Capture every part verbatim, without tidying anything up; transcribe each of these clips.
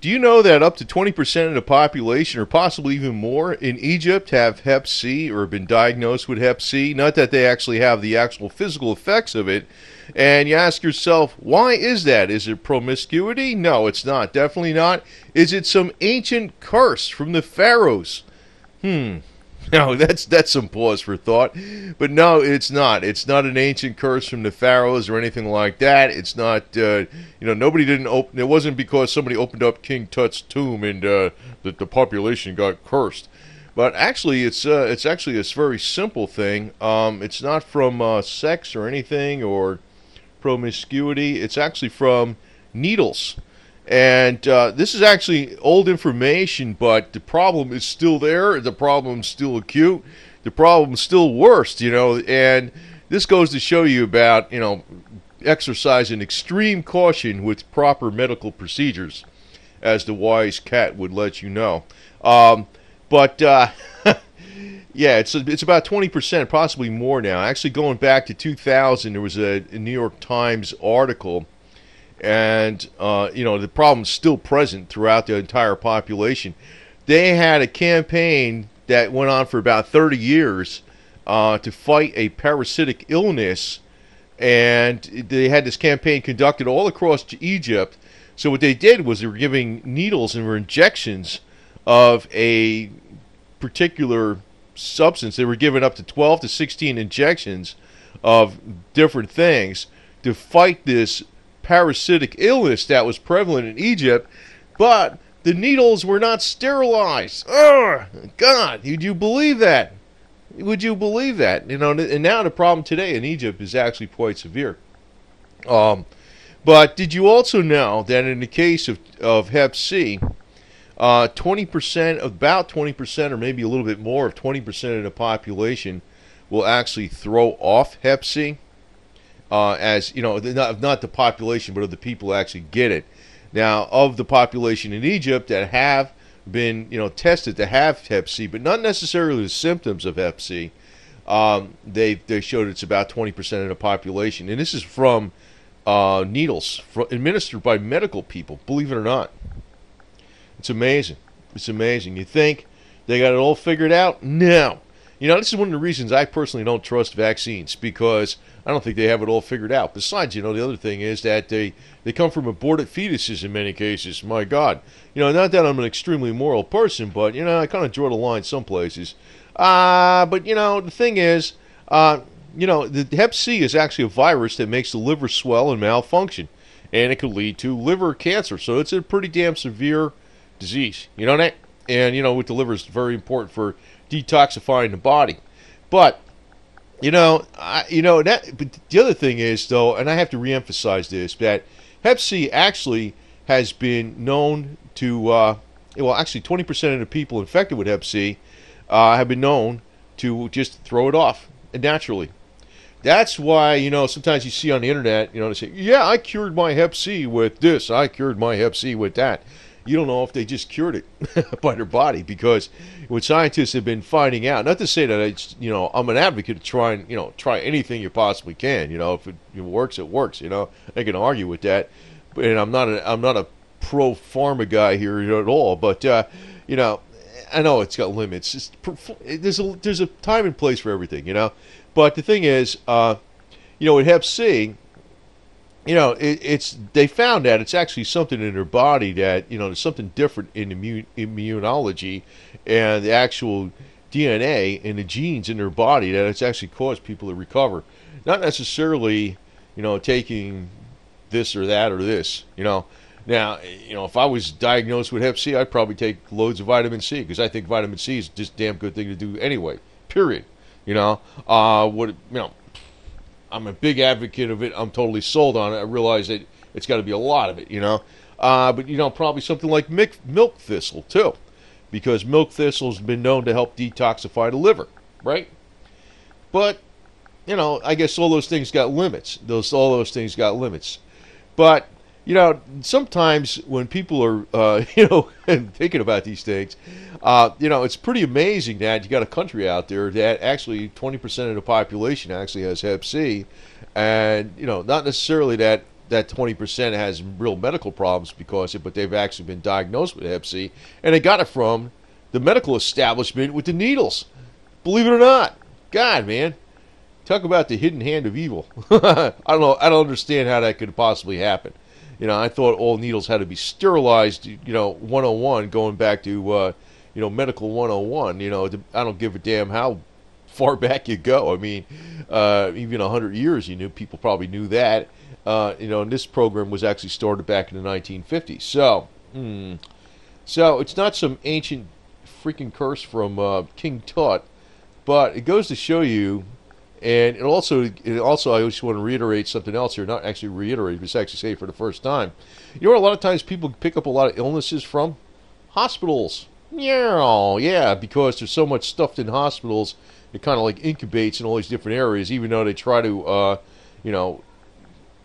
Do you know that up to twenty percent of the population, or possibly even more, in Egypt have Hep C or have been diagnosed with Hep C? Not that they actually have the actual physical effects of it. And you ask yourself, why is that? Is it promiscuity? No, it's not. Definitely not. Is it some ancient curse from the pharaohs? Hmm. No, that's that's some pause for thought. But no, it's not. It's not an ancient curse from the pharaohs or anything like that. It's not, uh, you know, nobody didn't open, it wasn't because somebody opened up King Tut's tomb and uh, the, the population got cursed. But actually, it's uh, it's actually a very simple thing. Um, it's not from uh, sex or anything or promiscuity. It's actually from needles. And uh, this is actually old information, but the problem is still there. The problem's still acute. The problem's still worse, you know. And this goes to show you about, you know, exercising extreme caution with proper medical procedures, as the wise cat would let you know. Um, but, uh, yeah, it's, it's about twenty percent, possibly more now. Actually, going back to two thousand, there was a, a New York Times article. And, uh, you know, the problem's still present throughout the entire population. They had a campaign that went on for about thirty years uh, to fight a parasitic illness. And they had this campaign conducted all across Egypt. So what they did was they were giving needles and were injections of a particular substance. They were giving up to twelve to sixteen injections of different things to fight this parasitic illness that was prevalent in Egypt, but the needles were not sterilized. Oh, God, would you believe that? Would you believe that? You know, and now the problem today in Egypt is actually quite severe. Um, but did you also know that in the case of, of Hep C, uh, twenty percent, about twenty percent or maybe a little bit more of twenty percent of the population will actually throw off Hep C? Uh, as you know, not, not the population, but of the people who actually get it. Now, of the population in Egypt that have been, you know, tested to have Hep C, but not necessarily the symptoms of Hep C, um, they they showed it's about twenty percent of the population, and this is from uh, needles fr administered by medical people. Believe it or not, it's amazing. It's amazing. You think they got it all figured out? No. You know, this is one of the reasons I personally don't trust vaccines, because I don't think they have it all figured out. Besides, you know, the other thing is that they, they come from aborted fetuses in many cases. My God. You know, not that I'm an extremely moral person, but, you know, I kind of draw the line some places. Uh, but, you know, the thing is, uh, you know, the Hep C is actually a virus that makes the liver swell and malfunction, and it could lead to liver cancer. So it's a pretty damn severe disease. You know that? And, you know, with the liver is very important for detoxifying the body. But you know, I, you know that. But the other thing is, though, and I have to reemphasize this, that Hep C actually has been known to, uh, well, actually, twenty percent of the people infected with Hep C uh, have been known to just throw it off naturally. That's why, you know, sometimes you see on the internet, you know, they say, "Yeah, I cured my Hep C with this. I cured my Hep C with that." You don't know if they just cured it by their body, because what scientists have been finding out, not to say that it's, you know, I'm an advocate to try and, you know, try anything you possibly can, you know, if it, it works, it works, you know, I can argue with that, and I'm not a, I'm not a pro pharma guy here at all, but, uh, you know, I know it's got limits, it's, there's, a, there's a time and place for everything, you know, but the thing is, uh, you know, with Hep C, you know, it, it's they found that it's actually something in their body that, you know, there's something different in immune, immunology and the actual D N A and the genes in their body that it's actually caused people to recover. Not necessarily, you know, taking this or that or this, you know. Now, you know, if I was diagnosed with Hep C, I'd probably take loads of vitamin C, because I think vitamin C is just a damn good thing to do anyway, period. You know, uh, what, you know. I'm a big advocate of it. I'm totally sold on it. I realize that it's got to be a lot of it, you know. Uh, but, you know, probably something like milk thistle, too, because milk thistle has been known to help detoxify the liver, right? But, you know, I guess all those things got limits. Those All those things got limits. But, you know, sometimes when people are, uh, you know, thinking about these things, uh, you know, it's pretty amazing that you got a country out there that actually twenty percent of the population actually has Hep C, and, you know, not necessarily that that twenty percent has real medical problems because of it, but they've actually been diagnosed with Hep C, and they got it from the medical establishment with the needles. Believe it or not. God, man. Talk about the hidden hand of evil. I don't know. I don't understand how that could possibly happen. You know, I thought all needles had to be sterilized, you know, one oh one, going back to, uh, you know, medical one oh one. You know, I don't give a damn how far back you go. I mean, uh, even one hundred years, you knew, people probably knew that. Uh, you know, and this program was actually started back in the nineteen fifties. So, hmm. So it's not some ancient freaking curse from uh, King Tut, but it goes to show you. And it also, it also, I just want to reiterate something else here. Not actually reiterate, but actually say it for the first time. You know, a lot of times people pick up a lot of illnesses from hospitals. Yeah, yeah, because there's so much stuffed in hospitals. It kind of like incubates in all these different areas, even though they try to, uh, you know,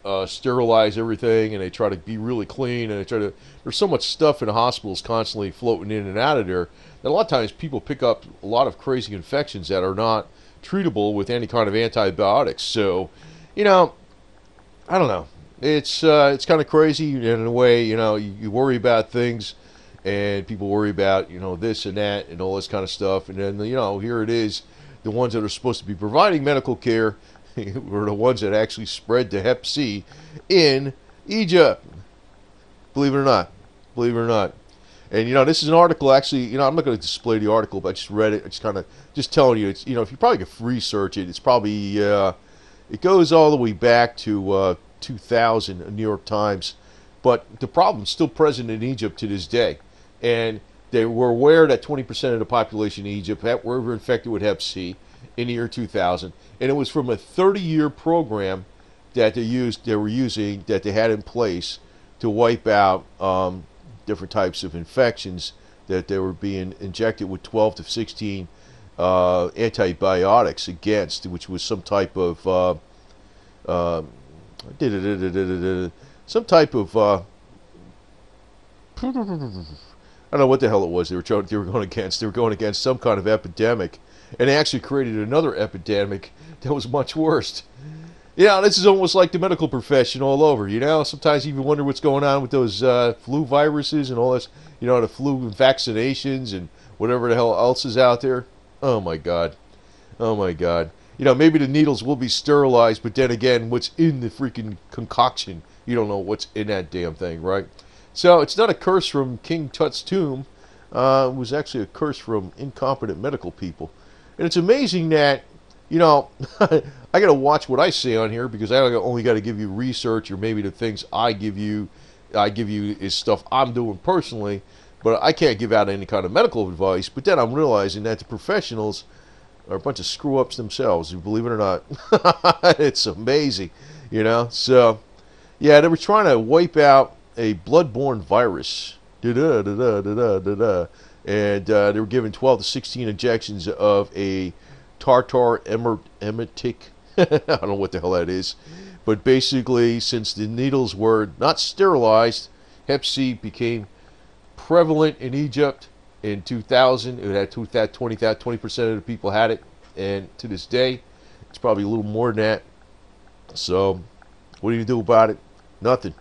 uh, sterilize everything, and they try to be really clean, and they try to. There's so much stuff in hospitals constantly floating in and out of there that a lot of times people pick up a lot of crazy infections that are not treatable with any kind of antibiotics. So, you know, I don't know. It's uh, it's kind of crazy in a way. You know, you, you worry about things, and people worry about, you know, this and that and all this kind of stuff. And then, you know, here it is, the ones that are supposed to be providing medical care were the ones that actually spread the Hep C in Egypt. Believe it or not. Believe it or not. And, you know, this is an article, actually, you know, I'm not going to display the article, but I just read it. It's kind of just telling you, it's, you know, if you probably could research it, it's probably, uh, it goes all the way back to uh, two thousand, New York Times. But the problem's still present in Egypt to this day. And they were aware that twenty percent of the population in Egypt were infected with Hep C in the year two thousand. And it was from a thirty-year program that they used, they were using, that they had in place to wipe out um different types of infections, that they were being injected with twelve to sixteen uh, antibiotics against, which was some type of uh, uh, some type of uh, I don't know what the hell it was they were trying, they were going against they were going against some kind of epidemic, and they actually created another epidemic that was much worse. Yeah, this is almost like the medical profession all over, you know? Sometimes you even wonder what's going on with those uh, flu viruses and all this, you know, the flu vaccinations and whatever the hell else is out there. Oh, my God. Oh, my God. You know, maybe the needles will be sterilized, but then again, what's in the freaking concoction? You don't know what's in that damn thing, right? So it's not a curse from King Tut's tomb. Uh, it was actually a curse from incompetent medical people. And it's amazing that, you know, I got to watch what I say on here, because I only got to give you research, or maybe the things I give you, I give you is stuff I'm doing personally, but I can't give out any kind of medical advice. But then I'm realizing that the professionals are a bunch of screw-ups themselves, believe it or not. It's amazing, you know. So, yeah, they were trying to wipe out a bloodborne virus, da-da, da-da, da-da, da-da. and uh, they were given twelve to sixteen injections of a tartar emetic. I don't know what the hell that is, but basically, since the needles were not sterilized, Hep C became prevalent in Egypt in two thousand. It had twenty percent of the people had it, and to this day, it's probably a little more than that. So, what do you do about it? Nothing.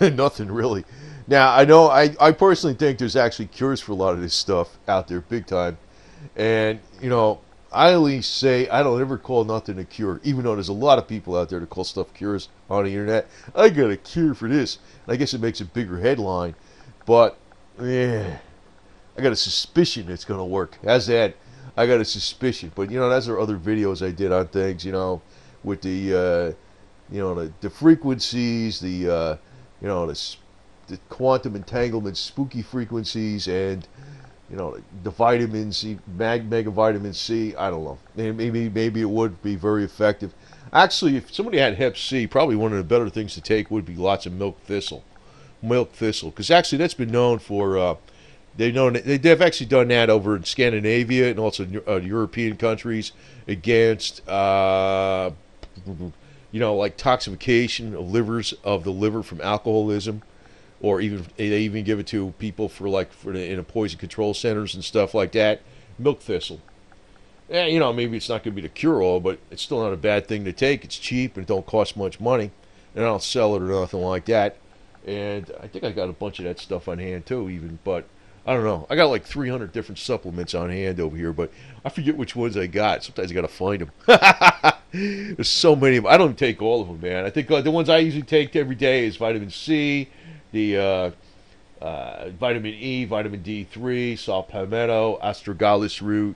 Nothing, really. Now, I know, I, I personally think there's actually cures for a lot of this stuff out there, big time, and, you know, I only say I don't ever call nothing a cure, even though there's a lot of people out there that call stuff cures on the internet. I got a cure for this. And I guess it makes a bigger headline, but yeah, I got a suspicion it's gonna work. How's that? I got a suspicion, but you know, that's our other videos I did on things, you know, with the uh, you know, the, the frequencies, the uh, you know, the, the quantum entanglement, spooky frequencies, and you know, the vitamin C, mag, mega vitamin C, I don't know. Maybe maybe it would be very effective. Actually, if somebody had Hep C, probably one of the better things to take would be lots of milk thistle. Milk thistle. Because actually that's been known for, uh, they known, they've actually done that over in Scandinavia and also in, uh, European countries against, uh, you know, like toxification of livers, of the liver from alcoholism. Or even they even give it to people for like for the, in a poison control centers and stuff like that. Milk thistle. Yeah, you know, maybe it's not going to be the cure all, but it's still not a bad thing to take. It's cheap and it don't cost much money. and I don't sell it or nothing like that. And I think I got a bunch of that stuff on hand too, even, but I don't know. I got like three hundred different supplements on hand over here, but I forget which ones I got. Sometimes I got to find them. There's so many of them. I don't take all of them, man. I think uh, the ones I usually take every day is vitamin C, the uh, uh, vitamin E, vitamin D three, saw palmetto, astragalus root,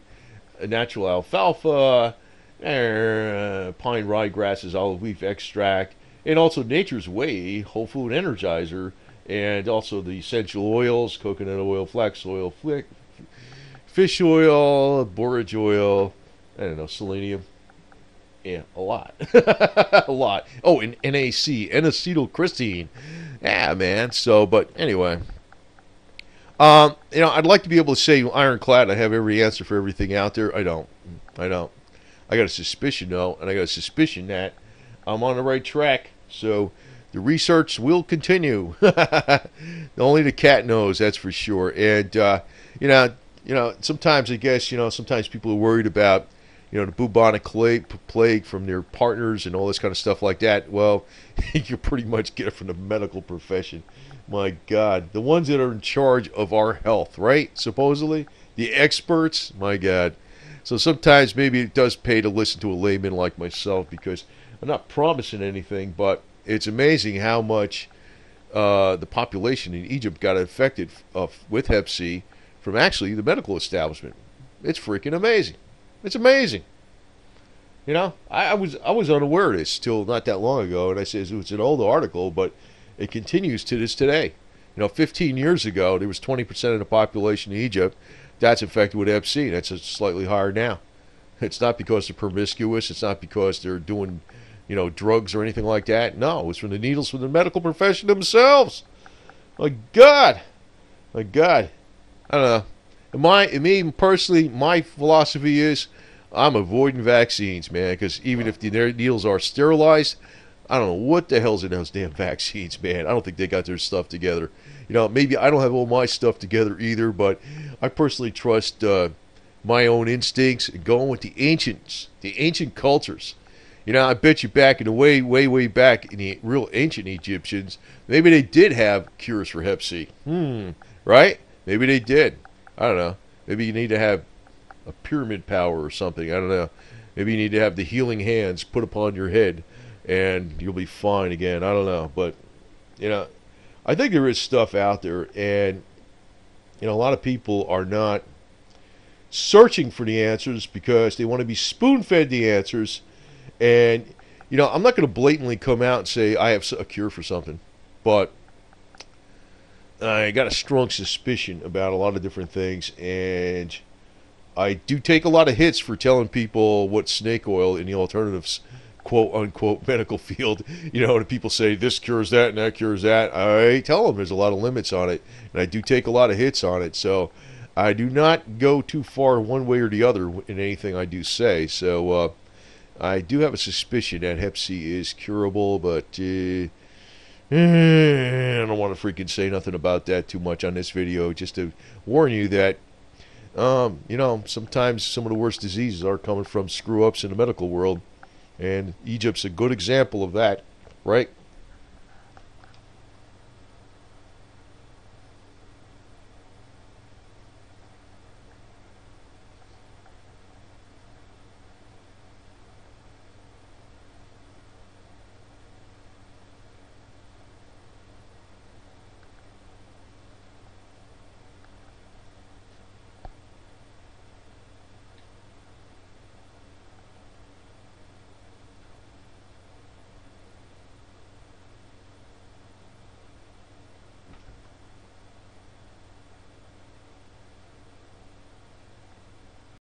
natural alfalfa, er, pine ryegrasses, olive leaf extract, and also Nature's Way, whole food energizer, and also the essential oils, coconut oil, flax oil, flick, fish oil, borage oil, I don't know, selenium. Yeah, a lot. A lot. Oh, and N A C, N-acetyl cysteine. Yeah, man. So, but anyway. Um, you know, I'd like to be able to say ironclad. I have every answer for everything out there. I don't. I don't. I got a suspicion, though, and I got a suspicion that I'm on the right track. So the research will continue. Only the cat knows, that's for sure. And uh, you know, you know, sometimes I guess you know, sometimes people are worried about you know the bubonic plague from their partners and all this kind of stuff like that. Well, you pretty much get it from the medical profession. My God, the ones that are in charge of our health, right? Supposedly the experts. My God. So sometimes maybe it does pay to listen to a layman like myself, because I'm not promising anything, but it's amazing how much uh, the population in Egypt got affected of, with Hep C from actually the medical establishment. It's freaking amazing. It's amazing. You know, I, I was I was unaware of this till not that long ago, and I said it's an old article, but it continues to this today. You know, fifteen years ago, there was twenty percent of the population in Egypt that's infected with Hep C. That's slightly higher now. It's not because they're promiscuous. It's not because they're doing, you know, drugs or anything like that. No, it's from the needles from the medical profession themselves. My God, my God, I don't know. And my, and me personally, my philosophy is, I'm avoiding vaccines, man, because even if the needles are sterilized, I don't know what the hell's in those damn vaccines, man. I don't think they got their stuff together. You know, maybe I don't have all my stuff together either, but I personally trust uh, my own instincts and going with the ancients, the ancient cultures. You know, I bet you back in the way, way, way back in the real ancient Egyptians, maybe they did have cures for Hep C. Hmm. Right? Maybe they did. I don't know. Maybe you need to have a pyramid power or something. I don't know. Maybe you need to have the healing hands put upon your head and you'll be fine again. I don't know. But, you know, I think there is stuff out there. And, you know, a lot of people are not searching for the answers because they want to be spoon-fed the answers. And, you know, I'm not going to blatantly come out and say I have a cure for something. But I got a strong suspicion about a lot of different things. And I do take a lot of hits for telling people what snake oil in the alternatives, quote-unquote, medical field. You know, and people say this cures that and that cures that. I tell them there's a lot of limits on it. And I do take a lot of hits on it. So I do not go too far one way or the other in anything I do say. So, uh... I do have a suspicion that Hep C is curable, but uh, I don't want to freaking say nothing about that too much on this video, just to warn you that, um, you know, sometimes some of the worst diseases are coming from screw-ups in the medical world, and Egypt's a good example of that, right?